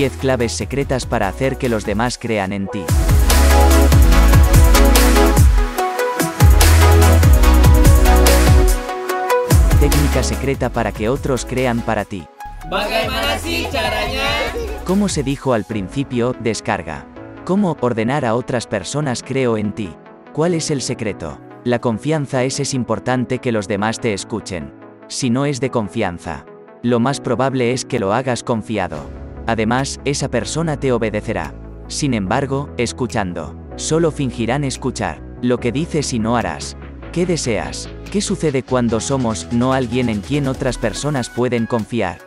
10 claves secretas para hacer que los demás crean en ti. Técnica secreta para que otros crean para ti. Como se dijo al principio, descarga. ¿Cómo ordenar a otras personas creo en ti? ¿Cuál es el secreto? La confianza es importante que los demás te escuchen. Si no es de confianza, lo más probable es que lo hagas confiado. Además, esa persona te obedecerá. Sin embargo, escuchando, solo fingirán escuchar lo que dices y no harás. ¿Qué deseas? ¿Qué sucede cuando somos no alguien en quien otras personas pueden confiar?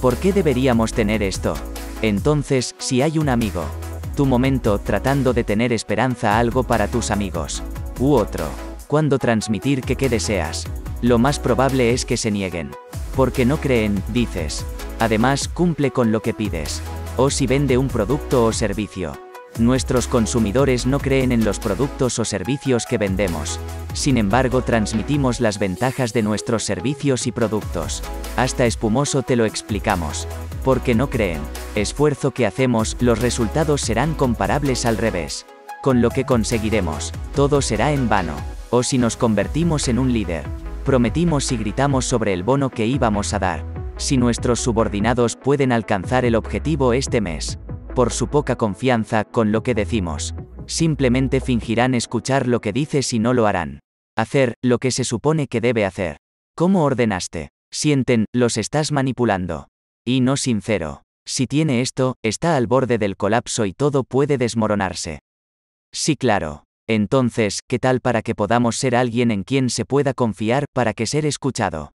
¿Por qué deberíamos tener esto? Entonces, si hay un amigo, tu momento tratando de tener esperanza a algo para tus amigos u otro, cuando transmitir que qué deseas, lo más probable es que se nieguen. Porque no creen, dices. Además, cumple con lo que pides. O si vende un producto o servicio. Nuestros consumidores no creen en los productos o servicios que vendemos. Sin embargo, transmitimos las ventajas de nuestros servicios y productos. Hasta espumoso te lo explicamos. Porque no creen. Esfuerzo que hacemos, los resultados serán comparables al revés. Con lo que conseguiremos, todo será en vano. O si nos convertimos en un líder. Prometimos y gritamos sobre el bono que íbamos a dar. Si nuestros subordinados pueden alcanzar el objetivo este mes. Por su poca confianza con lo que decimos. Simplemente fingirán escuchar lo que dices y no lo harán. Hacer lo que se supone que debe hacer. ¿Cómo ordenaste? Sienten, los estás manipulando. Y no sincero. Si tiene esto, está al borde del colapso y todo puede desmoronarse. Sí, claro. Entonces, ¿qué tal para que podamos ser alguien en quien se pueda confiar para que ser escuchado?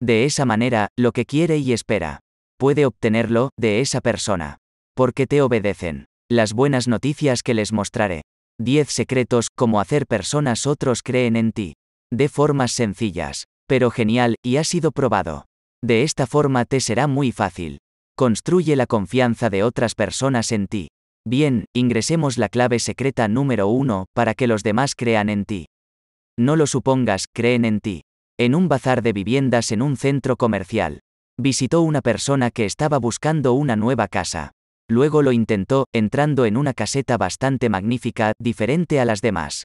De esa manera, lo que quiere y espera, puede obtenerlo de esa persona. Porque te obedecen. Las buenas noticias que les mostraré. 10 secretos, cómo hacer personas otros creen en ti. De formas sencillas, pero genial, y ha sido probado. De esta forma te será muy fácil. Construye la confianza de otras personas en ti. Bien, ingresemos la clave secreta número 1, para que los demás crean en ti. No lo supongas, creen en ti. En un bazar de viviendas en un centro comercial. Visitó una persona que estaba buscando una nueva casa. Luego lo intentó, entrando en una caseta bastante magnífica, diferente a las demás.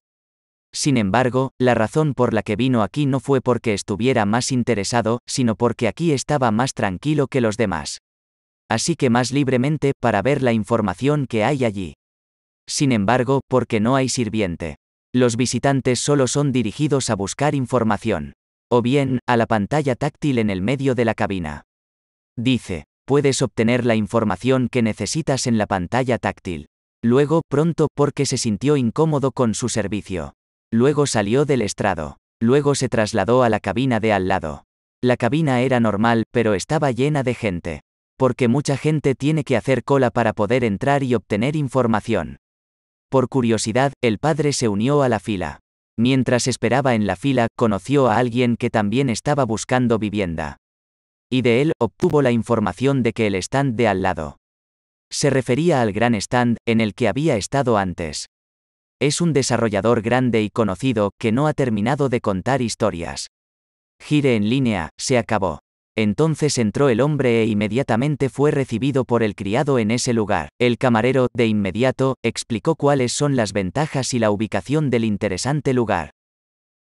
Sin embargo, la razón por la que vino aquí no fue porque estuviera más interesado, sino porque aquí estaba más tranquilo que los demás. Así que más libremente, para ver la información que hay allí. Sin embargo, porque no hay sirviente. Los visitantes solo son dirigidos a buscar información. O bien, a la pantalla táctil en el medio de la cabina. Dice, puedes obtener la información que necesitas en la pantalla táctil. Luego, pronto, porque se sintió incómodo con su servicio. Luego salió del estrado. Luego se trasladó a la cabina de al lado. La cabina era normal, pero estaba llena de gente. Porque mucha gente tiene que hacer cola para poder entrar y obtener información. Por curiosidad, el padre se unió a la fila. Mientras esperaba en la fila, conoció a alguien que también estaba buscando vivienda. Y de él, obtuvo la información de que el stand de al lado. Se refería al gran stand, en el que había estado antes. Es un desarrollador grande y conocido, que no ha terminado de contar historias. Gire en línea, se acabó. Entonces entró el hombre e inmediatamente fue recibido por el criado en ese lugar. El camarero, de inmediato, explicó cuáles son las ventajas y la ubicación del interesante lugar.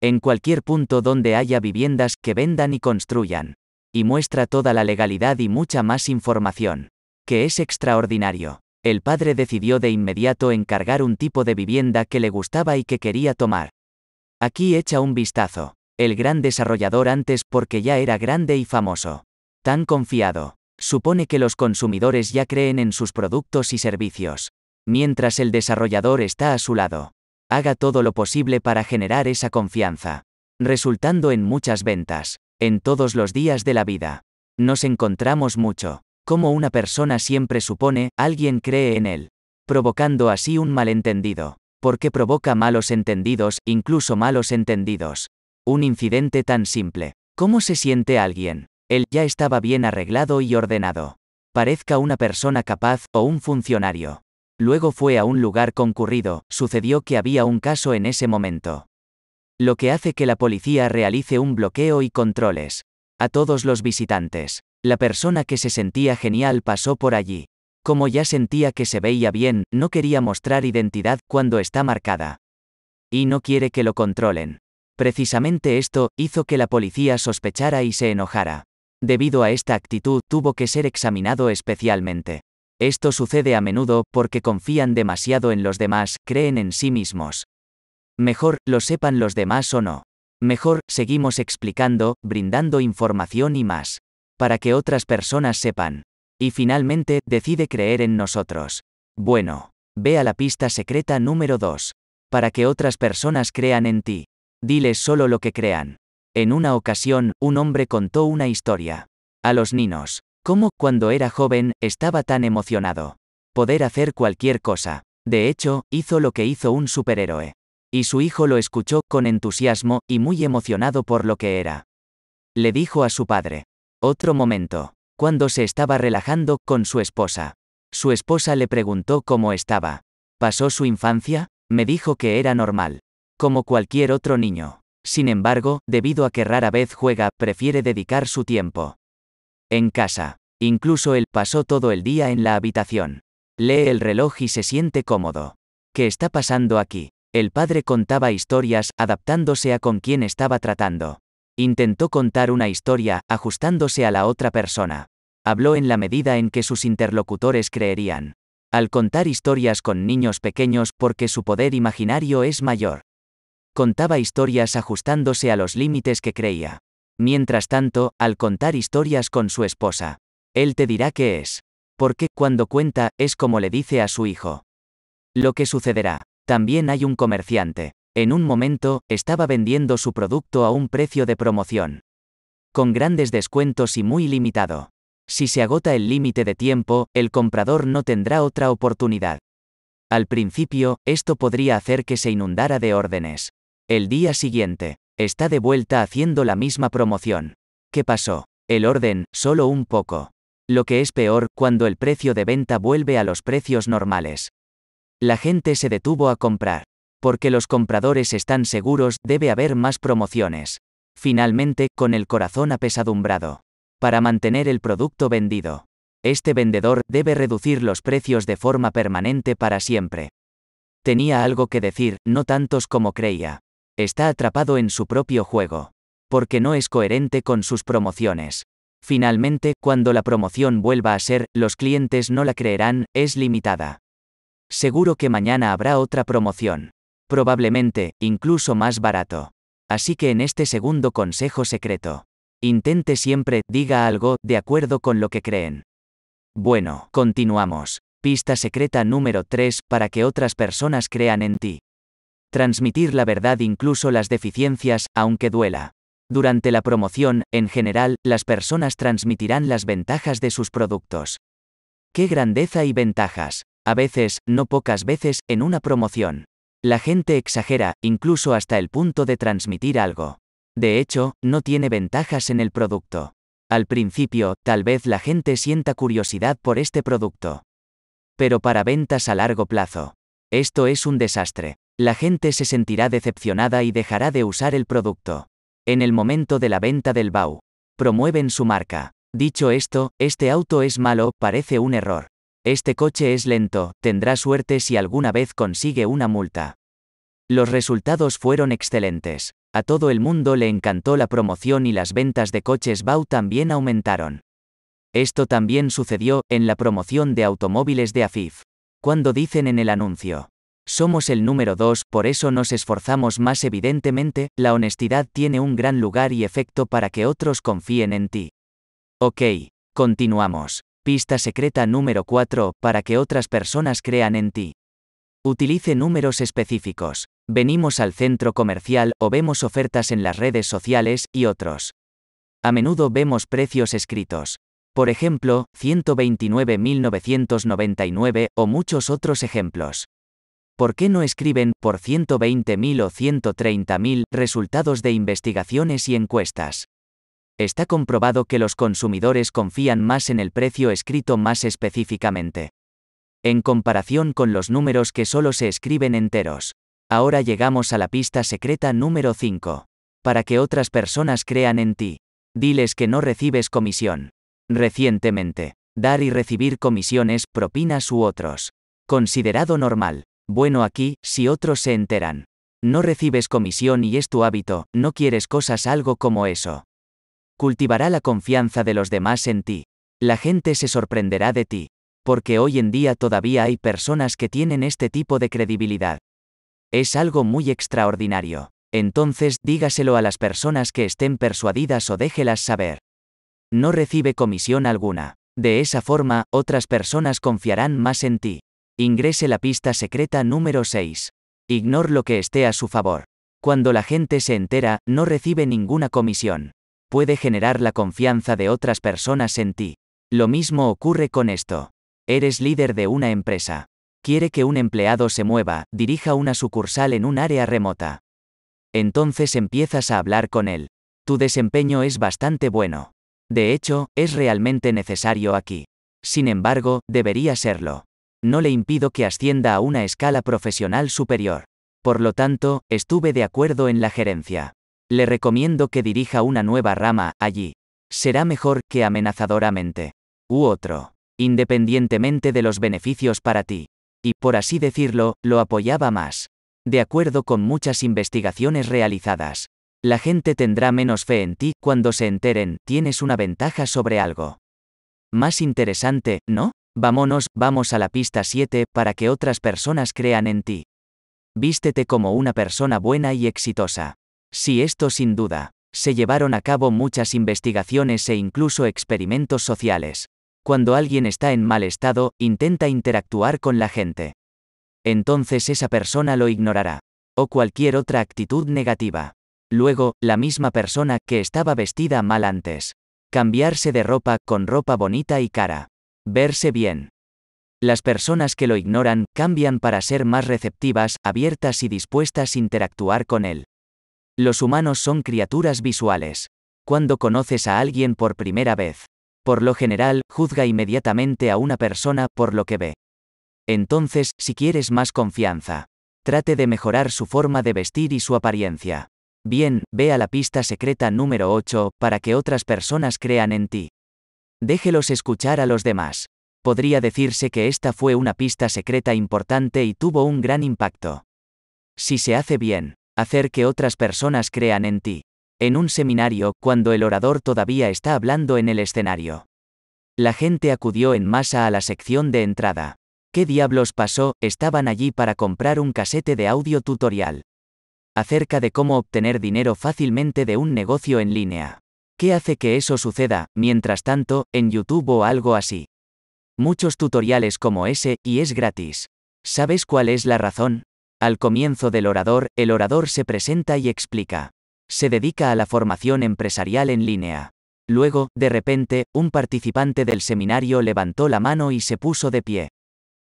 En cualquier punto donde haya viviendas que vendan y construyan. Y muestra toda la legalidad y mucha más información. Que es extraordinario. El padre decidió de inmediato encargar un tipo de vivienda que le gustaba y que quería tomar. Aquí echa un vistazo. El gran desarrollador antes porque ya era grande y famoso. Tan confiado. Supone que los consumidores ya creen en sus productos y servicios. Mientras el desarrollador está a su lado. Haga todo lo posible para generar esa confianza. Resultando en muchas ventas. En todos los días de la vida. Nos encontramos mucho. Como una persona siempre supone, alguien cree en él. Provocando así un malentendido. Porque provoca malos entendidos, incluso malos entendidos. Un incidente tan simple. ¿Cómo se siente alguien? Él ya estaba bien arreglado y ordenado. Parezca una persona capaz, o un funcionario. Luego fue a un lugar concurrido, sucedió que había un caso en ese momento. Lo que hace que la policía realice un bloqueo y controles. A todos los visitantes. La persona que se sentía genial pasó por allí. Como ya sentía que se veía bien, no quería mostrar identidad cuando está marcada. Y no quiere que lo controlen. Precisamente esto hizo que la policía sospechara y se enojara. Debido a esta actitud, tuvo que ser examinado especialmente. Esto sucede a menudo porque confían demasiado en los demás, creen en sí mismos. Mejor lo sepan los demás o no. Mejor seguimos explicando, brindando información y más, para que otras personas sepan. Y finalmente, decide creer en nosotros. Bueno, ve a la pista secreta número 2. Para que otras personas crean en ti. Diles solo lo que crean. En una ocasión, un hombre contó una historia. A los niños. Cómo, cuando era joven, estaba tan emocionado. Poder hacer cualquier cosa. De hecho, hizo lo que hizo un superhéroe. Y su hijo lo escuchó, con entusiasmo, y muy emocionado por lo que era. Le dijo a su padre. Otro momento. Cuando se estaba relajando con su esposa. Su esposa le preguntó cómo estaba. ¿Pasó su infancia? Me dijo que era normal. Como cualquier otro niño. Sin embargo, debido a que rara vez juega, prefiere dedicar su tiempo en casa. Incluso él pasó todo el día en la habitación. Lee el reloj y se siente cómodo. ¿Qué está pasando aquí? El padre contaba historias, adaptándose a con quién estaba tratando. Intentó contar una historia, ajustándose a la otra persona. Habló en la medida en que sus interlocutores creerían. Al contar historias con niños pequeños, porque su poder imaginario es mayor. Contaba historias ajustándose a los límites que creía. Mientras tanto, al contar historias con su esposa. Él te dirá qué es. Porque, cuando cuenta, es como le dice a su hijo. Lo que sucederá. También hay un comerciante. En un momento, estaba vendiendo su producto a un precio de promoción. Con grandes descuentos y muy limitado. Si se agota el límite de tiempo, el comprador no tendrá otra oportunidad. Al principio, esto podría hacer que se inundara de órdenes. El día siguiente, está de vuelta haciendo la misma promoción. ¿Qué pasó? El orden, solo un poco. Lo que es peor, cuando el precio de venta vuelve a los precios normales. La gente se detuvo a comprar. Porque los compradores están seguros, debe haber más promociones. Finalmente, con el corazón apesadumbrado. Para mantener el producto vendido. Este vendedor debe reducir los precios de forma permanente para siempre. Tenía algo que decir, no tantos como creía. Está atrapado en su propio juego. Porque no es coherente con sus promociones. Finalmente, cuando la promoción vuelva a ser, los clientes no la creerán, es limitada. Seguro que mañana habrá otra promoción. Probablemente, incluso más barato. Así que en este segundo consejo secreto. Intente siempre, diga algo, de acuerdo con lo que creen. Bueno, continuamos. Pista secreta número 3, para que otras personas crean en ti. Transmitir la verdad, incluso las deficiencias, aunque duela. Durante la promoción, en general, las personas transmitirán las ventajas de sus productos. ¡Qué grandeza y ventajas! A veces, no pocas veces, en una promoción. La gente exagera, incluso hasta el punto de transmitir algo. De hecho, no tiene ventajas en el producto. Al principio, tal vez la gente sienta curiosidad por este producto. Pero para ventas a largo plazo. Esto es un desastre. La gente se sentirá decepcionada y dejará de usar el producto. En el momento de la venta del BAU. Promueven su marca. Dicho esto, este auto es malo, parece un error. Este coche es lento, tendrá suerte si alguna vez consigue una multa. Los resultados fueron excelentes. A todo el mundo le encantó la promoción y las ventas de coches BAU también aumentaron. Esto también sucedió en la promoción de automóviles de Afif. Cuando dicen en el anuncio, somos el número 2, por eso nos esforzamos más evidentemente, la honestidad tiene un gran lugar y efecto para que otros confíen en ti. Ok, continuamos. Pista secreta número 4, para que otras personas crean en ti. Utilice números específicos. Venimos al centro comercial, o vemos ofertas en las redes sociales, y otros. A menudo vemos precios escritos. Por ejemplo, 129.999, o muchos otros ejemplos. ¿Por qué no escriben, por 120.000 o 130.000, resultados de investigaciones y encuestas? Está comprobado que los consumidores confían más en el precio escrito más específicamente. En comparación con los números que solo se escriben enteros. Ahora llegamos a la pista secreta número 5. Para que otras personas crean en ti. Diles que no recibes comisión. Recientemente, Dar y recibir comisiones, propinas u otros. Considerado normal. Bueno, aquí, si otros se enteran. No recibes comisión y es tu hábito, no quieres cosas, algo como eso. Cultivará la confianza de los demás en ti. La gente se sorprenderá de ti. Porque hoy en día todavía hay personas que tienen este tipo de credibilidad. Es algo muy extraordinario. Entonces, dígaselo a las personas que estén persuadidas o déjelas saber. No recibe comisión alguna. De esa forma, otras personas confiarán más en ti. Ingrese la pista secreta número 6. Ignore lo que esté a su favor. Cuando la gente se entera, no recibe ninguna comisión. Puede generar la confianza de otras personas en ti. Lo mismo ocurre con esto. Eres líder de una empresa. Quiere que un empleado se mueva, dirija una sucursal en un área remota. Entonces empiezas a hablar con él. Tu desempeño es bastante bueno. De hecho, es realmente necesario aquí. Sin embargo, debería serlo. No le impido que ascienda a una escala profesional superior. Por lo tanto, estuve de acuerdo en la gerencia. Le recomiendo que dirija una nueva rama allí. Será mejor que amenazadoramente. U otro. Independientemente de los beneficios para ti. Y, por así decirlo, lo apoyaba más. De acuerdo con muchas investigaciones realizadas. La gente tendrá menos fe en ti cuando se enteren, tienes una ventaja sobre algo. Más interesante, ¿no? Vámonos, vamos a la pista 7 para que otras personas crean en ti. Vístete como una persona buena y exitosa. Sí, esto sin duda. Se llevaron a cabo muchas investigaciones e incluso experimentos sociales. Cuando alguien está en mal estado, intenta interactuar con la gente. Entonces esa persona lo ignorará. O cualquier otra actitud negativa. Luego, la misma persona que estaba vestida mal antes. Cambiarse de ropa con ropa bonita y cara. Verse bien. Las personas que lo ignoran, cambian para ser más receptivas, abiertas y dispuestas a interactuar con él. Los humanos son criaturas visuales. Cuando conoces a alguien por primera vez, por lo general, juzga inmediatamente a una persona por lo que ve. Entonces, si quieres más confianza, trate de mejorar su forma de vestir y su apariencia. Bien, ve a la pista secreta número 8 para que otras personas crean en ti. Déjelos escuchar a los demás. Podría decirse que esta fue una pista secreta importante y tuvo un gran impacto. Si se hace bien, hacer que otras personas crean en ti. En un seminario, cuando el orador todavía está hablando en el escenario. La gente acudió en masa a la sección de entrada. ¿Qué diablos pasó? Estaban allí para comprar un casete de audio tutorial acerca de cómo obtener dinero fácilmente de un negocio en línea. ¿Qué hace que eso suceda, mientras tanto, en YouTube o algo así? Muchos tutoriales como ese, y es gratis. ¿Sabes cuál es la razón? Al comienzo del orador, el orador se presenta y explica. Se dedica a la formación empresarial en línea. Luego, de repente, un participante del seminario levantó la mano y se puso de pie.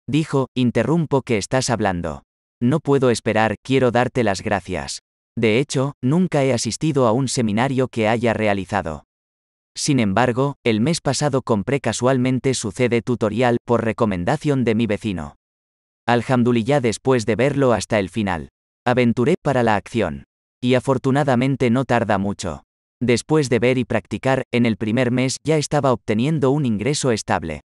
Dijo, interrumpo que estás hablando. No puedo esperar, quiero darte las gracias. De hecho, nunca he asistido a un seminario que haya realizado. Sin embargo, el mes pasado compré casualmente su CD tutorial por recomendación de mi vecino. Alhamdulillah, después de verlo hasta el final. Aventuré para la acción. Y afortunadamente no tarda mucho. Después de ver y practicar, en el primer mes ya estaba obteniendo un ingreso estable.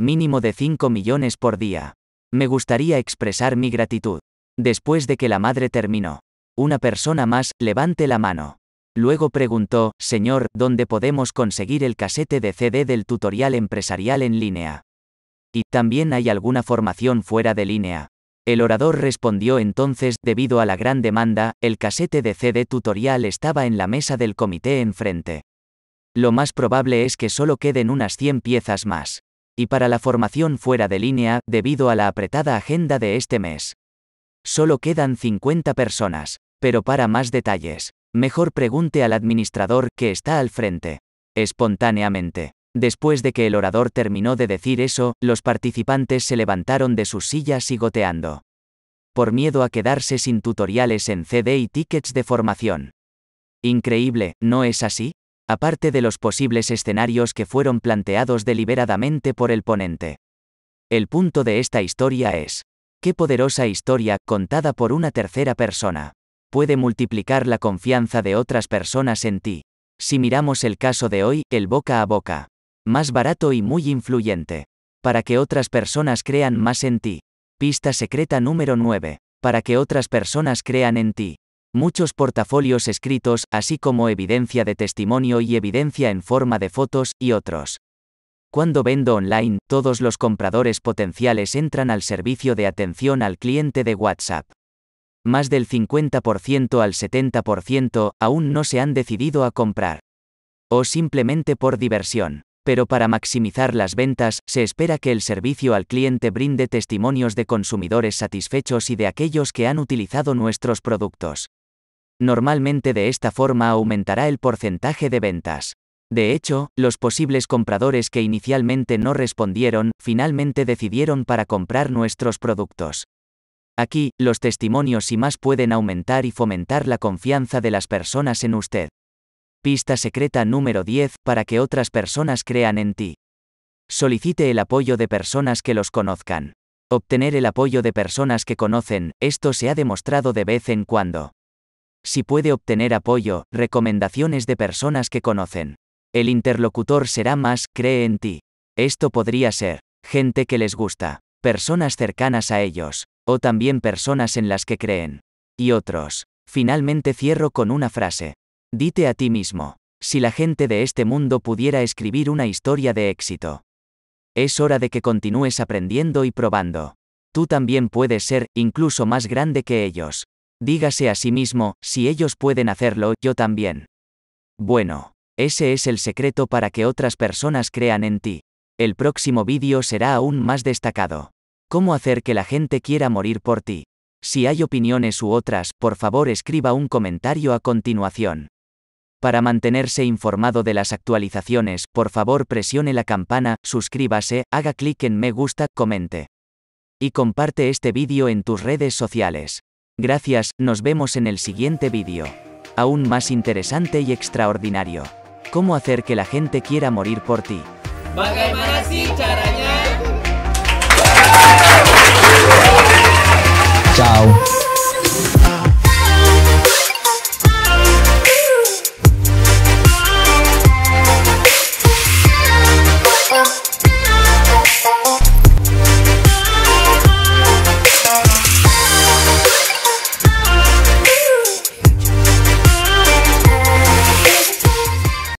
Mínimo de 5 millones por día. Me gustaría expresar mi gratitud. Después de que la madre terminó. Una persona más, levante la mano. Luego preguntó, señor, ¿dónde podemos conseguir el casete de CD del tutorial empresarial en línea? ¿Y también hay alguna formación fuera de línea? El orador respondió entonces, debido a la gran demanda, el casete de CD tutorial estaba en la mesa del comité enfrente. Lo más probable es que solo queden unas 100 piezas más. Y para la formación fuera de línea, debido a la apretada agenda de este mes. Solo quedan 50 personas. Pero para más detalles, mejor pregunte al administrador que está al frente. Espontáneamente. Después de que el orador terminó de decir eso, los participantes se levantaron de sus sillas goteando. Por miedo a quedarse sin tutoriales en CD y tickets de formación. Increíble, ¿no es así? Aparte de los posibles escenarios que fueron planteados deliberadamente por el ponente. El punto de esta historia es. Qué poderosa historia, contada por una tercera persona. Puede multiplicar la confianza de otras personas en ti. Si miramos el caso de hoy, el boca a boca. más barato y muy influyente. Para que otras personas crean más en ti. Pista secreta número 9. Para que otras personas crean en ti. Muchos portafolios escritos, así como evidencia de testimonio y evidencia en forma de fotos, y otros. Cuando vendo online, todos los compradores potenciales entran al servicio de atención al cliente de WhatsApp. Más del 50% al 70% aún no se han decidido a comprar. O simplemente por diversión. Pero para maximizar las ventas, se espera que el servicio al cliente brinde testimonios de consumidores satisfechos y de aquellos que han utilizado nuestros productos. Normalmente de esta forma aumentará el porcentaje de ventas. De hecho, los posibles compradores que inicialmente no respondieron, finalmente decidieron para comprar nuestros productos. Aquí, los testimonios y más pueden aumentar y fomentar la confianza de las personas en usted. Pista secreta número 10, para que otras personas crean en ti. Solicite el apoyo de personas que los conozcan. Obtener el apoyo de personas que conocen, esto se ha demostrado de vez en cuando. Si puede obtener apoyo, recomendaciones de personas que conocen. El interlocutor será más, cree en ti. Esto podría ser, gente que les gusta, personas cercanas a ellos, o también personas en las que creen. Y otros. Finalmente cierro con una frase. Dite a ti mismo, si la gente de este mundo pudiera escribir una historia de éxito. Es hora de que continúes aprendiendo y probando. Tú también puedes ser, incluso más grande que ellos. Dígase a sí mismo, si ellos pueden hacerlo, yo también. Bueno, ese es el secreto para que otras personas crean en ti. El próximo vídeo será aún más destacado. ¿Cómo hacer que la gente quiera morir por ti? Si hay opiniones u otras, por favor escriba un comentario a continuación. Para mantenerse informado de las actualizaciones, por favor presione la campana, suscríbase, haga clic en me gusta, comente. Y comparte este vídeo en tus redes sociales. Gracias, nos vemos en el siguiente vídeo. Aún más interesante y extraordinario. ¿Cómo hacer que la gente quiera morir por ti?